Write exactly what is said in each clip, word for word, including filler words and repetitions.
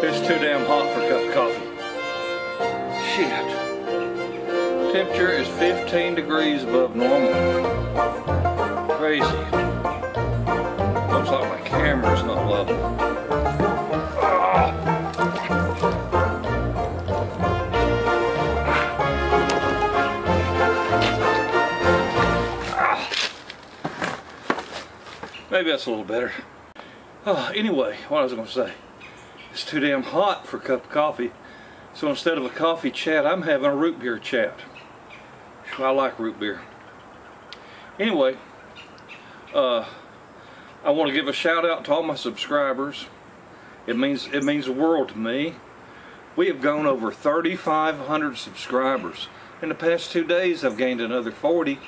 It's too damn hot for a cup of coffee. Shit. Temperature is fifteen degrees above normal. Crazy. Looks like my camera's not level. Ah. Maybe that's a little better. Uh, anyway, what I was going to say. It's too damn hot for a cup of coffee. So instead of a coffee chat, I'm having a root beer chat. I like root beer. Anyway, uh, I want to give a shout out to all my subscribers. It means, it means the world to me. We have gone over thirty-five hundred subscribers. In the past two days, I've gained another forty.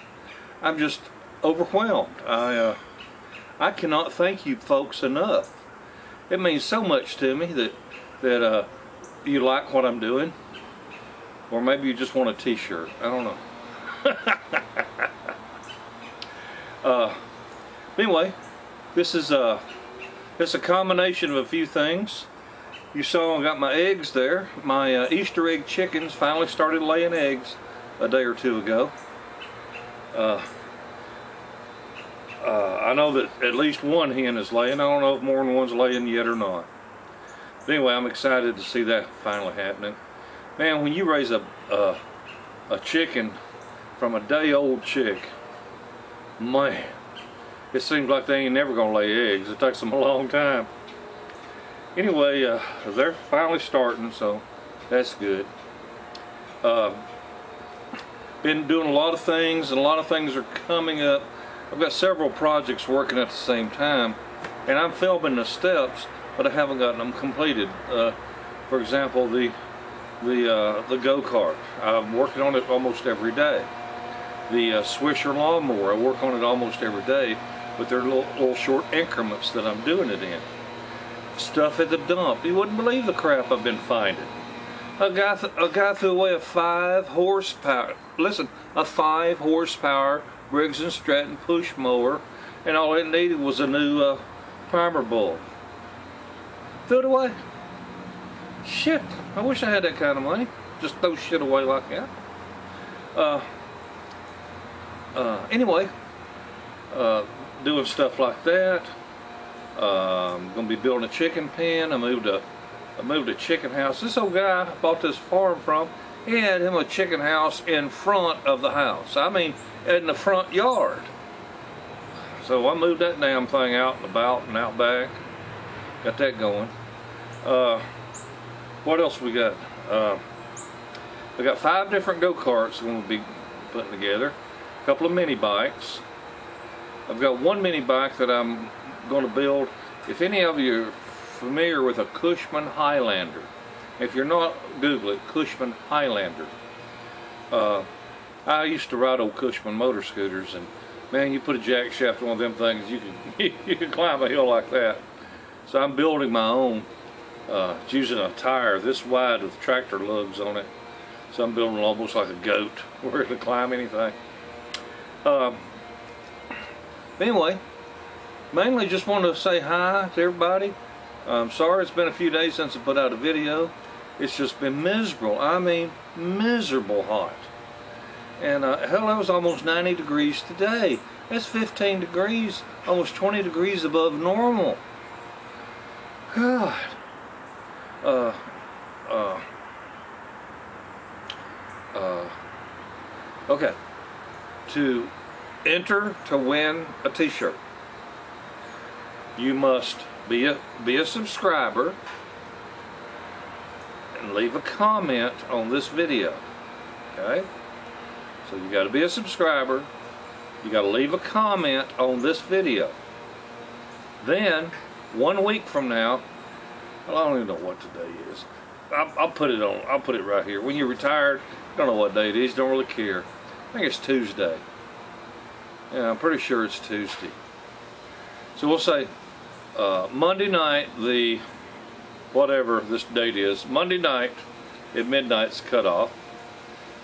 I'm just overwhelmed. I... Uh, I cannot thank you folks enough. It means so much to me that that uh, you like what I'm doing, or maybe you just want a t-shirt. I don't know. uh, anyway, this is a it's a combination of a few things. You saw I got my eggs there. My uh, Easter egg chickens finally started laying eggs a day or two ago. Uh, Uh, I know that at least one hen is laying. I don't know if more than one's laying yet or not. But anyway, I'm excited to see that finally happening. Man, when you raise a uh, a chicken from a day-old chick, man, it seems like they ain't never gonna lay eggs. It takes them a long time. Anyway, uh, they're finally starting, so that's good. Uh, been doing a lot of things, and a lot of things are coming up. I've got several projects working at the same time, and I'm filming the steps, but I haven't gotten them completed. Uh, for example, the the uh, the go-kart. I'm working on it almost every day. The uh, Swisher lawnmower. I work on it almost every day, but they're little, little short increments that I'm doing it in. Stuff at the dump. You wouldn't believe the crap I've been finding. A guy, th a guy threw away a five horsepower. Listen, a five horsepower. Briggs and Stratton push mower, and all it needed was a new uh, primer bulb. Threw it away. Shit, I wish I had that kind of money. Just throw shit away like that. Uh, uh, anyway, uh, doing stuff like that. Uh, I'm gonna be building a chicken pen. I moved a, I moved a chicken house. This old guy I bought this farm from. He had him a chicken house in front of the house. I mean, in the front yard. So I moved that damn thing out and about and out back. Got that going. Uh, what else we got? Uh, we got five different go-karts we're going to be putting together. A couple of mini bikes. I've got one mini bike that I'm going to build. If any of you are familiar with a Cushman Highlander. If you're not, Google it, Cushman Highlander. Uh, I used to ride old Cushman motor scooters, and man, you put a jack shaft on one of them things, you can you can climb a hill like that. So I'm building my own. Uh, it's using a tire this wide with tractor lugs on it. So I'm building almost like a goat, where it can climb anything. Um, anyway, mainly just want to say hi to everybody. I'm sorry it's been a few days since I put out a video. It's just been miserable. I mean, miserable hot. And uh, hell, that was almost ninety degrees today. That's fifteen degrees, almost twenty degrees above normal. God. Uh, uh, uh, okay. To enter to win a t-shirt, you must be a, be a subscriber and leave a comment on this video. Okay? So you got to be a subscriber, you got to leave a comment on this video. Then, one week from now, well, I don't even know what today is. I'll, I'll put it on. I'll put it right here. When you're retired, don't know what day it is. Don't really care. I think it's Tuesday. Yeah, I'm pretty sure it's Tuesday. So we'll say uh, Monday night, the whatever this date is. Monday night at midnight's cutoff.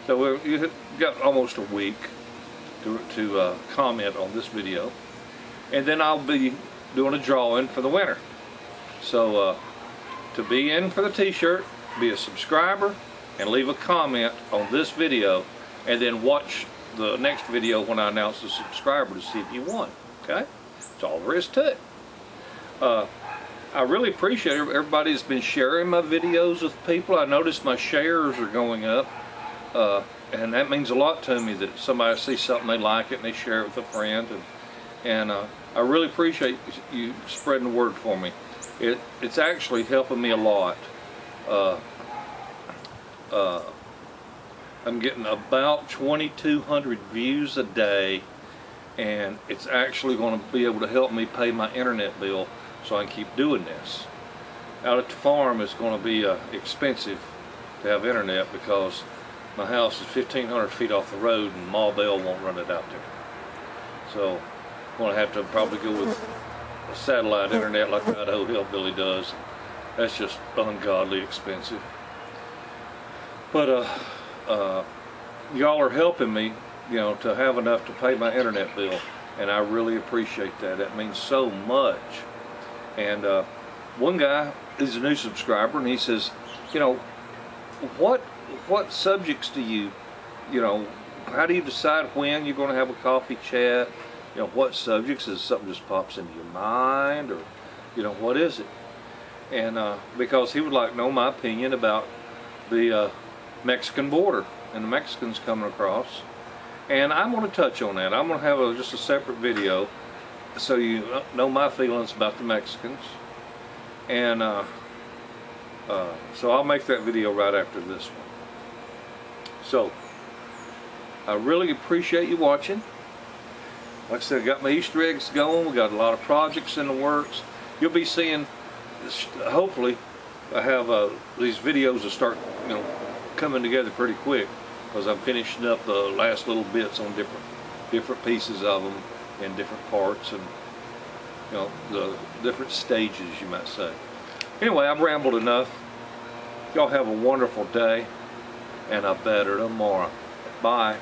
So we're, you got almost a week to, to uh, comment on this video, and then I'll be doing a drawing for the winner. So uh, to be in for the t-shirt, be a subscriber and leave a comment on this video, and then watch the next video when I announce the subscriber to see if you won. Okay? That's all there is to it. Uh, I really appreciate it. Everybody's been sharing my videos with people. I noticed my shares are going up. Uh, and that means a lot to me, that somebody sees something, they like it, and they share it with a friend. And, and uh, I really appreciate you spreading the word for me. It, it's actually helping me a lot. Uh, uh, I'm getting about twenty-two hundred views a day, and it's actually going to be able to help me pay my internet bill so I can keep doing this. Out at the farm, it's going to be uh, expensive to have internet because my house is fifteen hundred feet off the road, and Ma Bell won't run it out there. So I'm going to have to probably go with satellite internet like the Idaho Hillbilly does. That's just ungodly expensive. But uh, uh, y'all are helping me, you know, to have enough to pay my internet bill, and I really appreciate that. That means so much. And uh, one guy is a new subscriber, and he says, you know, what what subjects do you, you know, how do you decide when you're going to have a coffee chat? You know, what subjects? Is something just pops into your mind, or, you know, what is it? And uh, because he would like to know my opinion about the uh, Mexican border and the Mexicans coming across. And I'm going to touch on that. I'm going to have a, just a separate video so you know my feelings about the Mexicans. And uh, uh, so I'll make that video right after this one. So I really appreciate you watching. Like I said, I got my Easter eggs going. We got a lot of projects in the works. You'll be seeing, hopefully, I have uh, these videos that start, you know, coming together pretty quick, because I'm finishing up the last little bits on different, different pieces of them in different parts, and you know, the different stages, you might say. Anyway, I've rambled enough. Y'all have a wonderful day, and a better tomorrow. Bye.